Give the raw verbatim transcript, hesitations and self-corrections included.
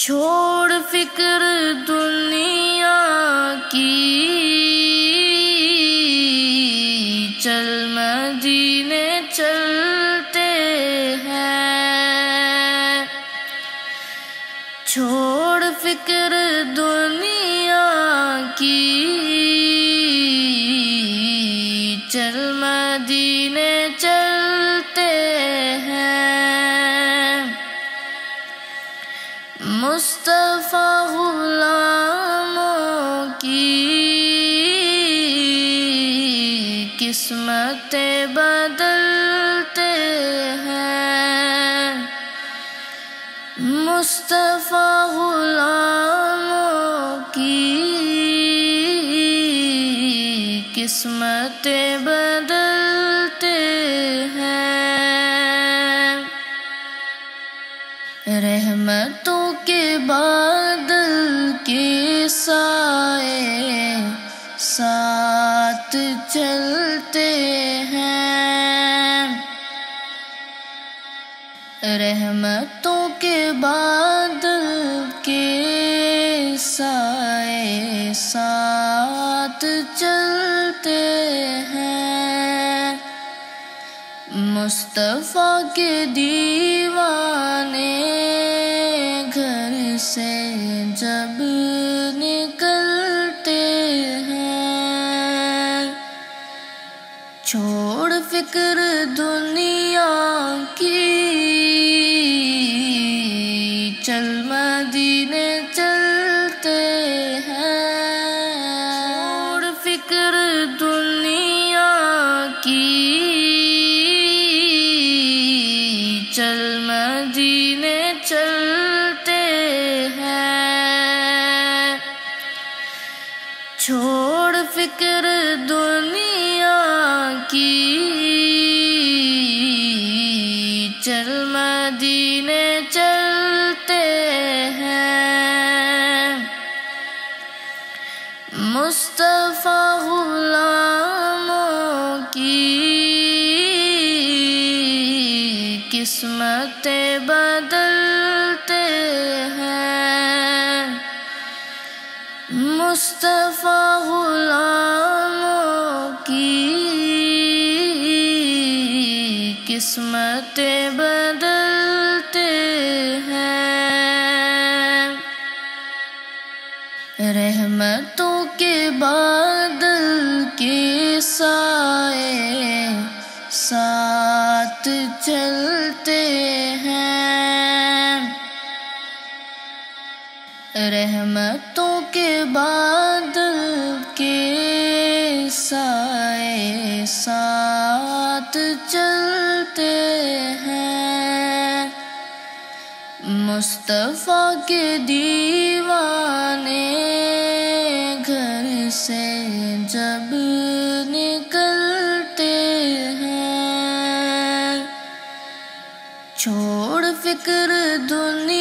छोड़ फिक्र दुनिया की, चल मदीने चलते हैं। छोड़ फिक्र दुनिया की, चल मदीने चलते हैं। मुस्तफ़ा गुलामों की किस्मतें बदलते हैं। मुस्तफ़ा गुलामों की किस्मतें बदलते हैं। रहमतों के बादल के साए साथ चलते हैं। रहमतों के बादल के साए साथ चलते हैं। मुस्तफ़ा के दीवाने से जब निकलते हैं। छोड़ फिक्र दुनिया की, चल मदीने चलते हैं। छोड़ फिक्र दुनिया की, चल मदीने चलते। छोड़ फिक्र दुनिया की, चल मदीने चलते हैं। मुस्तफ़ा गुलामों की किस्मतें बदलते हैं। मुस्तफ़ा गुलामों की किस्मतें बदलते हैं। रहमतों के बादल के साए साथ चलते हैं। रहमतों के बादल के साए साथ चलते हैं। मुस्तफ़ा के दीवाने घर से जब निकलते हैं। छोड़ फिक्र दुनिया